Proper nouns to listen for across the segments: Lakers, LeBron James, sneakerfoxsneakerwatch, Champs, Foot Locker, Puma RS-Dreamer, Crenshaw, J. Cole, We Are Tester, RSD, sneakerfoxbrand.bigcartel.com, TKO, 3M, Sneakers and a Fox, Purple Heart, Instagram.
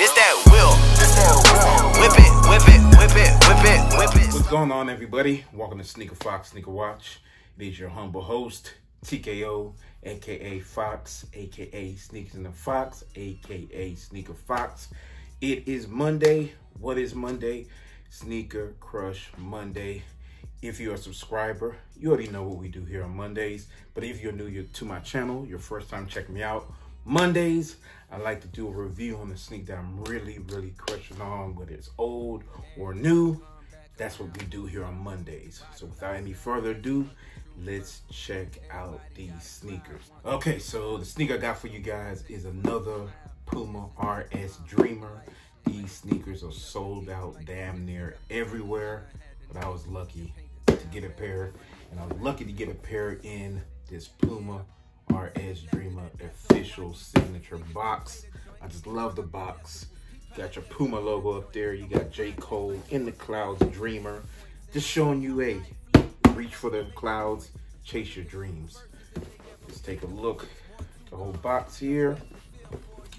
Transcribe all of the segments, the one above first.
This that will. Whip it, whip it, whip it, whip it, whip it. What's going on, everybody? Welcome to Sneaker Fox, Sneaker Watch. It is your humble host, TKO, aka Fox, aka Sneakers in the Fox, aka Sneaker Fox. It is Monday. What is Monday? Sneaker Crush Monday. If you're a subscriber, you already know what we do here on Mondays. But if you're new to my channel, your first time checking me out, Mondays, I like to do a review on the sneak that I'm really crushing on, whether it's old or new. That's what we do here on Mondays. So without any further ado, let's check out these sneakers. Okay, so the sneaker I got for you guys is another Puma RS-Dreamer. These sneakers are sold out damn near everywhere, but I was lucky to get a pair, and I was lucky to get a pair in this Puma RS-Dreamer official signature box. I just love the box. You got your Puma logo up there. You got J. Cole, In the Clouds, Dreamer. Just showing you, hey, reach for the clouds, chase your dreams. Let's take a look at the whole box here.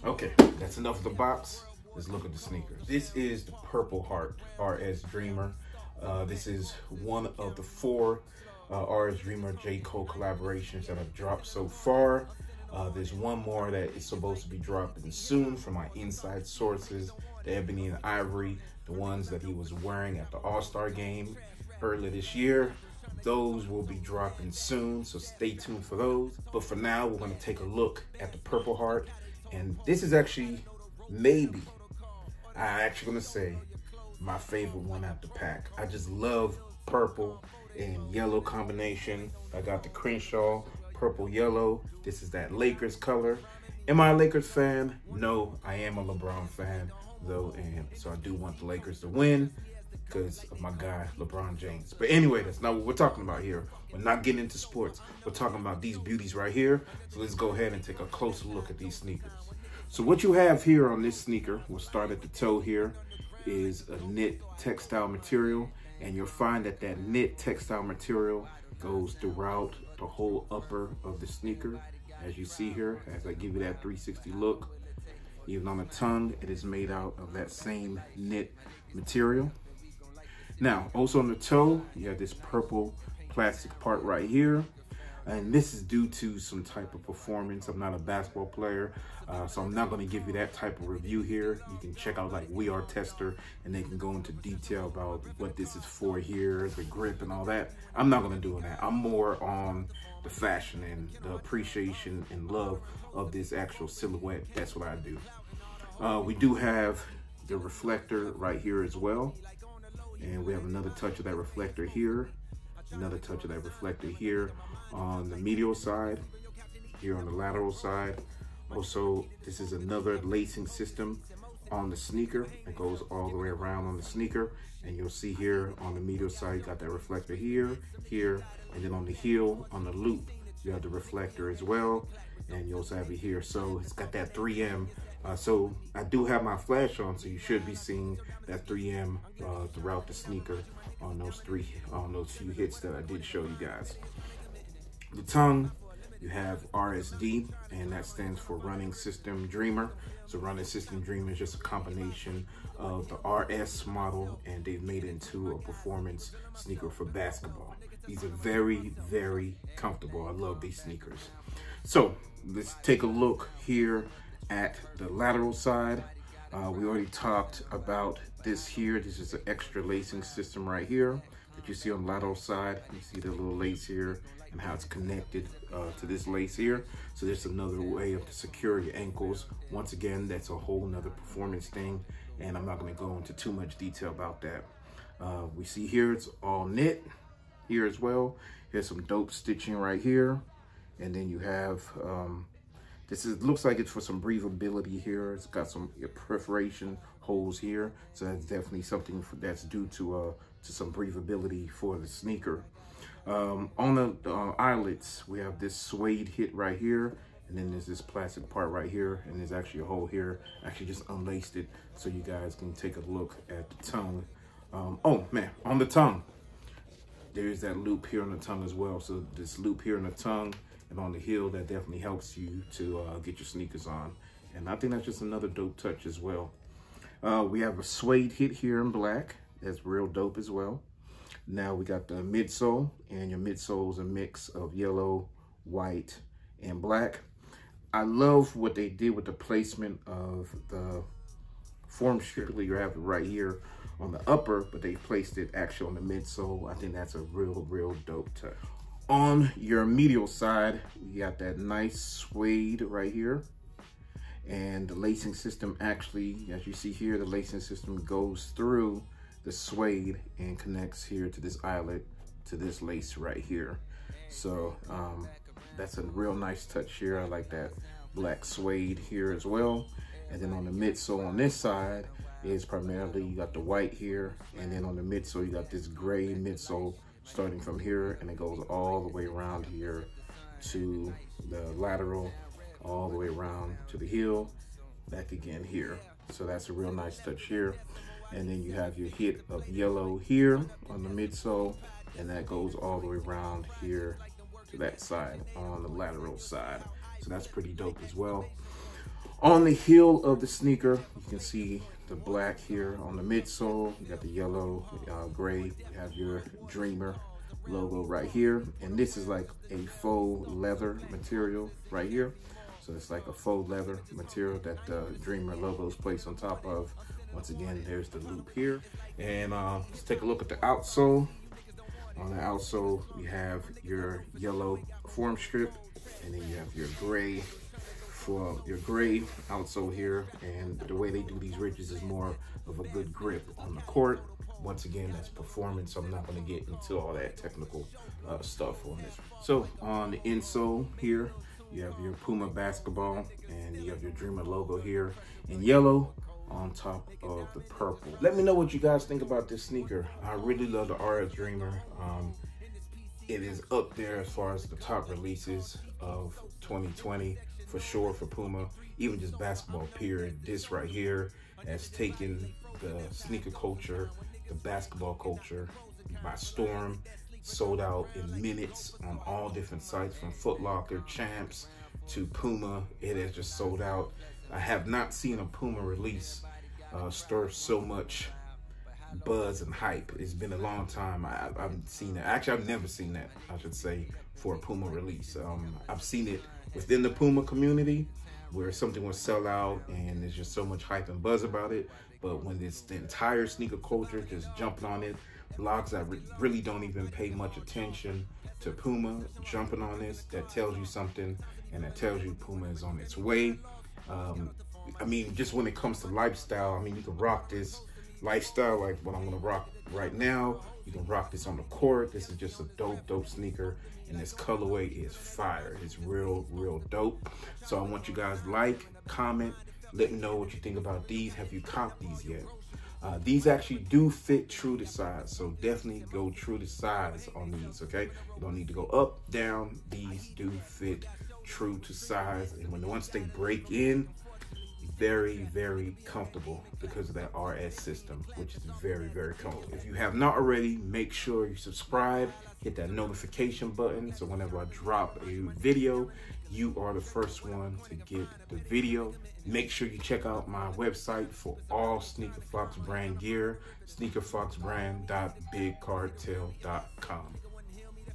Okay, that's enough of the box. Let's look at the sneakers. This is the Purple Heart RS-Dreamer. This is one of the four RS-Dreamer J. Cole collaborations that have dropped so far. There's one more that is supposed to be dropping soon from my inside sources, the ebony and ivory, the ones that he was wearing at the All-Star game earlier this year. Those will be dropping soon, so stay tuned for those. But for now, we're going to take a look at the Purple Heart. And this is actually, maybe, I'm actually going to say, my favorite one out the pack. I just love purple and yellow combination. I got the Crenshaw purple yellow. This is that Lakers color. Am I a Lakers fan? No, I am a LeBron fan though, and so I do want the Lakers to win because of my guy LeBron James. But anyway, that's not what we're talking about here. We're not getting into sports. We're talking about these beauties right here. So let's go ahead and take a closer look at these sneakers. So what you have here on this sneaker, we'll start at the toe here, is a knit textile material, and you'll find that that knit textile material goes throughout the whole upper of the sneaker, as you see here, as I give you that 360 look. Even on the tongue, it is made out of that same knit material. Now, also on the toe, you have this purple plastic part right here, and this is due to some type of performance. I'm not a basketball player, so I'm not going to give you that type of review here. You can check out like We Are Tester, and they can go into detail about what this is for here, the grip and all that. I'm not going to do that. I'm more on the fashion and the appreciation and love of this actual silhouette. That's what I do. We do have the reflector right here as well, and we have another touch of that reflector here. Another touch of that reflector here on the medial side, here on the lateral side. Also, this is another lacing system on the sneaker. It goes all the way around on the sneaker. And you'll see here on the medial side, you got that reflector here, here, and then on the heel, on the loop, you have the reflector as well. And you also have it here. So it's got that 3M. So I do have my flash on, so you should be seeing that 3M throughout the sneaker on those few hits that I did show you guys. The tongue, you have RSD, and that stands for Running System Dreamer. So Running System Dreamer is just a combination of the RS model, and they've made it into a performance sneaker for basketball. These are very comfortable. I love these sneakers. So let's take a look here at the lateral side. We already talked about this here. This is an extra lacing system right here that you see on the lateral side. You see the little lace here and how it's connected to this lace here. So there's another way to secure your ankles. Once again, that's a whole nother performance thing, and I'm not gonna go into too much detail about that. We see here, it's all knit here as well. Here's some dope stitching right here. And then you have, this is, looks like it's for some breathability here. It's got some perforation holes here, so that's definitely something that's due to some breathability for the sneaker. On the eyelets, we have this suede hit right here, and then there's this plastic part right here, and there's actually a hole here. I actually just unlaced it so you guys can take a look at the tongue. Oh man, on the tongue, there's that loop here on the tongue as well. So this loop here on the tongue and on the heel, that definitely helps you to get your sneakers on. And I think that's just another dope touch as well. We have a suede hit here in black. That's real dope as well. Now we got the midsole, and your midsole's a mix of yellow, white, and black. I love what they did with the placement of the form strictly you have it right here on the upper, but they placed it actually on the midsole. I think that's a real dope touch. On your medial side, you got that nice suede right here. And the lacing system actually, as you see here, the lacing system goes through the suede and connects here to this eyelet, to this lace right here. So that's a real nice touch here. I like that black suede here as well. And then on the midsole on this side is primarily, you got the white here. And then on the midsole, you got this gray midsole starting from here, and it goes all the way around here to the lateral, all the way around to the heel, back again here. So that's a real nice touch here. And then you have your hit of yellow here on the midsole, and that goes all the way around here to that side on the lateral side. So that's pretty dope as well. On the heel of the sneaker, you can see the black here on the midsole. You got the yellow, gray. You have your Dreamer logo right here. And this is like a faux leather material right here. So it's like a faux leather material that the Dreamer logo is placed on top of. Once again, there's the loop here. And let's take a look at the outsole. On the outsole, you have your yellow form strip, and then you have your gray for your gray outsole here. And the way they do these ridges is more of a good grip on the court. Once again, that's performance. I'm not going to get into all that technical stuff on this. So on the insole here, you have your Puma basketball, and you have your Dreamer logo here in yellow on top of the purple. Let me know what you guys think about this sneaker. I really love the RS-Dreamer. It is up there as far as the top releases of 2020. For sure, for Puma, even just basketball period. This right here has taken the sneaker culture, the basketball culture by storm. Sold out in minutes on all different sites, from Foot Locker, Champs to Puma. It has just sold out. I have not seen a Puma release stir so much buzz and hype. It's been a long time. I've seen that. Actually, I've never seen that, I should say, for a Puma release. I've seen it within the Puma community, where something will sell out and there's just so much hype and buzz about it. But when it's the entire sneaker culture just jumping on it, blogs that really don't even pay much attention to Puma jumping on this, that tells you something, and that tells you Puma is on its way. I mean, just when it comes to lifestyle, I mean, you can rock this lifestyle like what I'm gonna rock right now. You can rock this on the court. This is just a dope sneaker, and this colorway is fire. It's real dope. So I want you guys to like, comment, let me know what you think about these. Have you copped these yet? These actually do fit true to size, so definitely go true to size on these, okay? You don't need to go up, down. These do fit true to size, and once they break in, very comfortable because of that RS system, which is very comfortable. If you have not already, make sure you subscribe, hit that notification button, so whenever I drop a new video, you are the first one to get the video. Make sure you check out my website for all Sneaker Fox Brand gear, sneakerfoxbrand.bigcartel.com.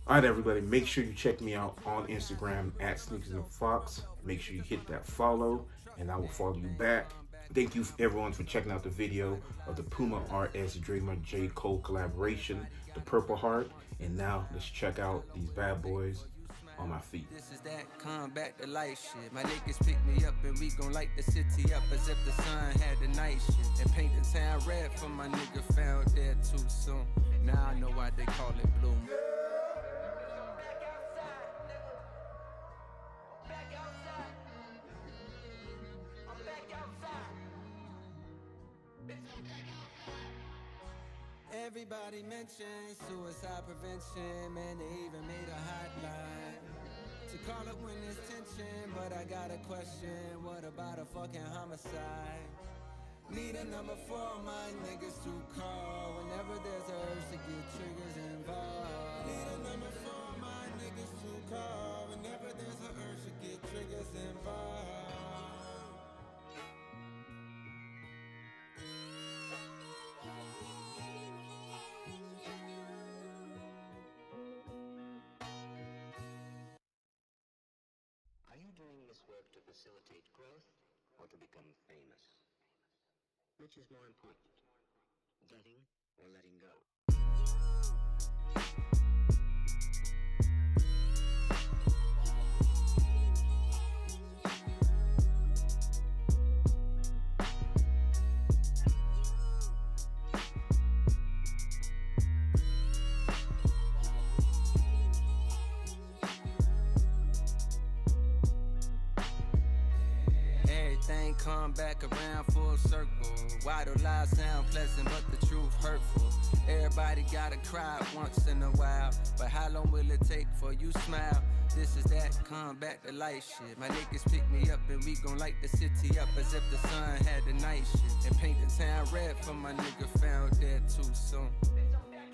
All right, everybody, make sure you check me out on Instagram at SneakersandFox. Make sure you hit that follow, and I will follow you back. Thank you everyone for checking out the video of the Puma RS-Dreamer J. Cole collaboration, the Purple Heart, and now let's check out these bad boys on my feet. This is that combat to light shit. My Lakers pick me up and we gon' light the city up as if the sun had the night shit. And paint the town red for my nigga found there too soon. Now I know why they call it bloom. Everybody mentioned suicide prevention, man, they even made a hotline to call up when there's tension, but I got a question, what about a fucking homicide? Need a number for my niggas to call whenever there's a urge to get triggers involved. Need a number for my niggas to call whenever there's a urge to get triggers involved. facilitate growth or to become famous? Which is more important, getting or letting go? Come back around full circle. Why do lies sound pleasant but the truth hurtful? Everybody gotta cry once in a while, but how long will it take for you smile? This is that come back to life shit. My niggas pick me up and we gon' light the city up as if the sun had the night shit, and paint the town red for my nigga found dead too soon.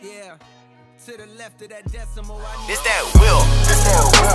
Yeah, to the left of that decimal. It's that will.